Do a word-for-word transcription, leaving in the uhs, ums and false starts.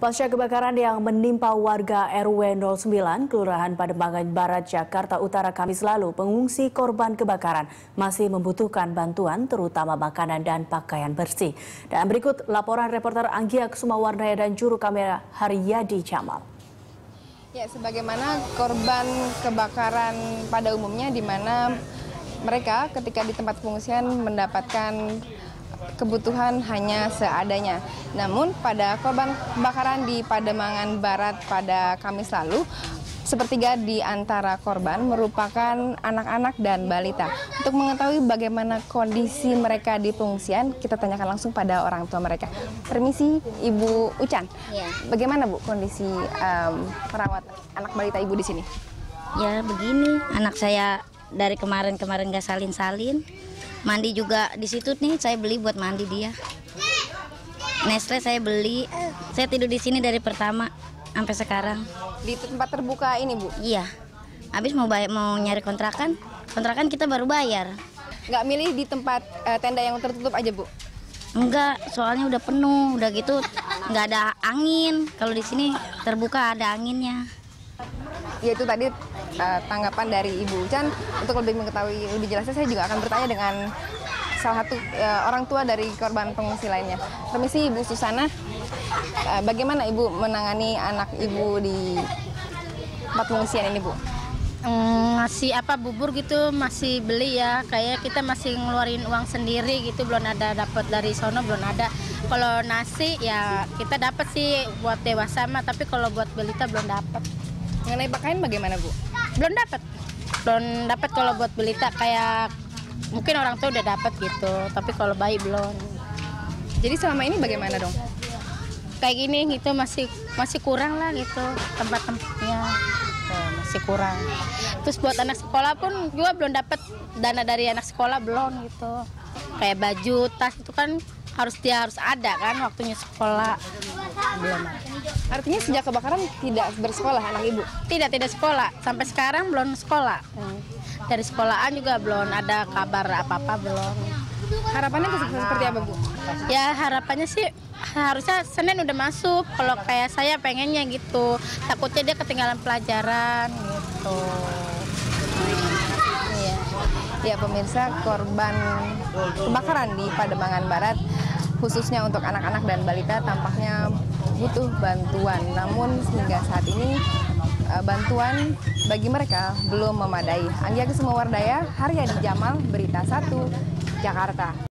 Pasca kebakaran yang menimpa warga R W nol sembilan, Kelurahan Pademangan Barat, Jakarta Utara Kamis lalu, pengungsi korban kebakaran masih membutuhkan bantuan, terutama makanan dan pakaian bersih. Dan berikut laporan reporter Anggia Sumawardaya dan juru kamera Haryadi Jamal. Ya, sebagaimana korban kebakaran pada umumnya, di mana mereka ketika di tempat pengungsian mendapatkan kebutuhan hanya seadanya. Namun pada korban kebakaran di Pademangan Barat pada Kamis lalu, sepertiga di antara korban merupakan anak-anak dan balita. Untuk mengetahui bagaimana kondisi mereka di pengungsian, kita tanyakan langsung pada orang tua mereka. Permisi, Ibu Ucan. Ya. Bagaimana, Bu, kondisi um, perawat anak balita Ibu di sini? Ya begini, anak saya dari kemarin-kemarin gak salin-salin. Mandi juga di situ nih, saya beli buat mandi dia. Nestlé saya beli. Saya tidur di sini dari pertama sampai sekarang. Di tempat terbuka ini, Bu? Iya. Habis mau bayar, mau nyari kontrakan, kontrakan kita baru bayar. Nggak milih di tempat eh, tenda yang tertutup aja, Bu? Enggak, soalnya udah penuh, udah gitu nggak ada angin. Kalau di sini terbuka ada anginnya. Ya itu tadi Uh, tanggapan dari Ibu Ucan. Untuk lebih mengetahui lebih jelasnya, saya juga akan bertanya dengan salah satu uh, orang tua dari korban pengungsi lainnya. Permisi, Ibu Susana, uh, bagaimana Ibu menangani anak Ibu di tempat pengungsian ini, Bu? Mm, masih apa bubur gitu masih beli ya, kayak kita masih ngeluarin uang sendiri gitu, belum ada dapat dari sono, belum ada. Kalau nasi ya kita dapat sih buat dewasa mah, tapi kalau buat balita belum dapat. Mengenai pakaian bagaimana, Bu? Belum dapat, belum dapat kalau buat balita. Kayak mungkin orang tua udah dapat gitu, tapi kalau bayi belum. Jadi selama ini bagaimana dong? Kayak gini gitu masih masih kurang lah gitu tempat-tempatnya, oh, masih kurang. Terus buat anak sekolah pun juga belum dapat dana dari anak sekolah belum gitu. Kayak baju, tas itu kan harus dia harus ada kan waktunya sekolah. Belum. Artinya sejak kebakaran tidak bersekolah anak Ibu? Tidak, tidak sekolah. Sampai sekarang belum sekolah. Dari sekolahan juga belum ada kabar apa-apa, belum. Harapannya seperti apa, Bu? Ya harapannya sih harusnya Senin udah masuk. Kalau kayak saya pengennya gitu. Takutnya dia ketinggalan pelajaran gitu. Ya, ya pemirsa, korban kebakaran di Pademangan Barat, khususnya untuk anak-anak dan balita, tampaknya butuh bantuan. Namun hingga saat ini bantuan bagi mereka belum memadai. Anggia Sumawardaya, Haryadi Jamal, Berita Satu, Jakarta.